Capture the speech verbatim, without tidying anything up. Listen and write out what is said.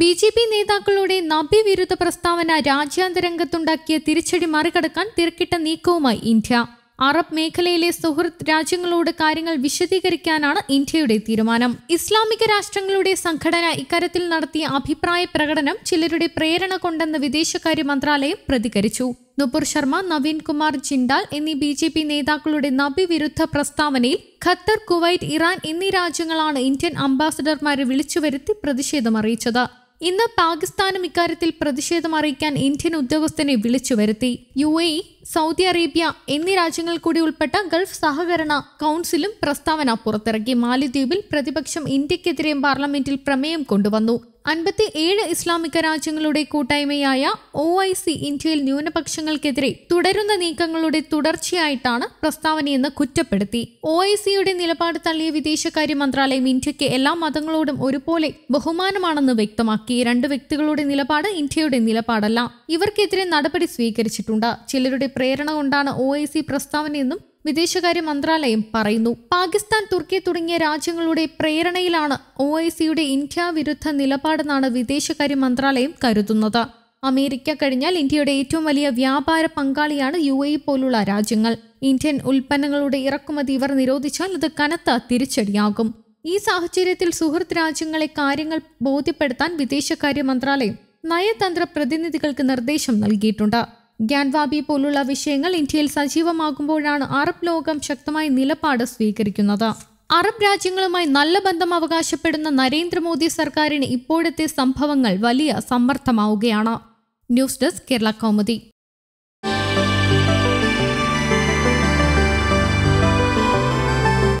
BJP നേതാക്കളുടെ നവ്യവിരുദ്ധ പ്രസ്താവന രാജ്യാന്തരംഗത്തുണ്ടാക്കിയ തിരിച്ചടി മറികടക്കാൻ തിരക്കിട്ട നീക്കവുമായി ഇന്ത്യ. അറബ് മേഖലയിലെ സുഹൃത്ത് രാജ്യങ്ങളോട് കാര്യങ്ങൾ വിശദീകരിക്കാനാണ് ഇന്ത്യയുടെ തീരുമാനം. ഇസ്ലാമിക രാഷ്ട്രങ്ങളുടെ സംഘടന ഇക്കാര്യത്തിൽ നടത്തിയ അഭിപ്രായ പ്രകടനം ചിലരുടെ പ്രേരണ കൊണ്ടെന്ന് വിദേശകാര്യ മന്ത്രാലയം പ്രതികരിച്ചു. നുപുർ ശർമ്മ, നവീൻ കുമാർ ജിൻഡാൽ എന്നീ ബി ജെ പി നേതാക്കളുടെ നബിവിരുദ്ധ പ്രസ്താവനയിൽ ഖത്തർ, കുവൈറ്റ്, ഇറാൻ എന്നീ രാജ്യങ്ങളാണ് ഇന്ത്യൻ അംബാസഡർമാരെ വിളിച്ചുവരുത്തി പ്രതിഷേധം അറിയിച്ചത്. ഇന്ന് പാകിസ്ഥാനും ഇക്കാര്യത്തിൽ പ്രതിഷേധം അറിയിക്കാൻ ഇന്ത്യൻ ഉദ്യോഗസ്ഥനെ വിളിച്ചുവരുത്തി. U A E, Saudi Arabia എന്നീ രാജ്യങ്ങൾ കൂടി ഉൾപ്പെട്ട ഗൾഫ് സഹകരണ കൗൺസിലും പ്രസ്താവന പുറത്തിറക്കി. മാലിദ്വീപിൽ പ്രതിപക്ഷം ഇന്ത്യക്കെതിരെ പാർലമെന്റിൽ പ്രമേയം കൊണ്ടുവന്നു. അൻപത്തി ഏഴ് ഇസ്ലാമിക രാജ്യങ്ങളുടെ കൂട്ടായ്മയായ ഒ ഐ സി ഇന്ത്യയിൽ ന്യൂനപക്ഷങ്ങൾക്കെതിരെ തുടരുന്ന നീക്കങ്ങളുടെ തുടർച്ചയായിട്ടാണ് പ്രസ്താവനയെന്ന് കുറ്റപ്പെടുത്തി. ഒ ഐ സിയുടെ നിലപാട് തള്ളിയ വിദേശകാര്യ മന്ത്രാലയം ഇന്ത്യക്ക് എല്ലാ മതങ്ങളോടും ഒരുപോലെ ബഹുമാനമാണെന്ന് വ്യക്തമാക്കി. രണ്ടു വ്യക്തികളുടെ നിലപാട് ഇന്ത്യയുടെ നിലപാടല്ല. ഇവർക്കെതിരെ നടപടി സ്വീകരിച്ചിട്ടുണ്ട്. ചിലരുടെ പ്രേരണ കൊണ്ടാണ് ഒ ഐ സി പ്രസ്താവനയെന്നും വിദേശകാര്യ മന്ത്രാലയം പറയുന്നു. പാകിസ്ഥാൻ, തുർക്കി തുടങ്ങിയ രാജ്യങ്ങളുടെ പ്രേരണയിലാണ് ഒ ഐ സിയുടെ ഇന്ത്യാ വിരുദ്ധ നിലപാടെന്നാണ് വിദേശകാര്യ മന്ത്രാലയം കരുതുന്നത്. അമേരിക്ക കഴിഞ്ഞാൽ ഇന്ത്യയുടെ ഏറ്റവും വലിയ വ്യാപാര പങ്കാളിയാണ് യു എ ഇ പോലുള്ള രാജ്യങ്ങൾ. ഇന്ത്യൻ ഉൽപ്പന്നങ്ങളുടെ ഇറക്കുമതി ഇവർ നിരോധിച്ചാൽ അത് കനത്ത തിരിച്ചടിയാകും. ഈ സാഹചര്യത്തിൽ സുഹൃത്ത് രാജ്യങ്ങളെ കാര്യങ്ങൾ ബോധ്യപ്പെടുത്താൻ വിദേശകാര്യ മന്ത്രാലയം നയതന്ത്ര പ്രതിനിധികൾക്ക് നിർദ്ദേശം നൽകിയിട്ടുണ്ട്. ഗ്യാൻവാബി പോലുള്ള വിഷയങ്ങൾ ഇന്ത്യയിൽ സജീവമാകുമ്പോഴാണ് അറബ് ലോകം ശക്തമായ നിലപാട് സ്വീകരിക്കുന്നത്. അറബ് രാജ്യങ്ങളുമായി നല്ല ബന്ധം അവകാശപ്പെടുന്ന നരേന്ദ്രമോദി സർക്കാരിന് ഇപ്പോഴത്തെ സംഭവങ്ങൾ വലിയ സമ്മർദ്ദമാവുകയാണ്. News desk, Kerala Kaumudi.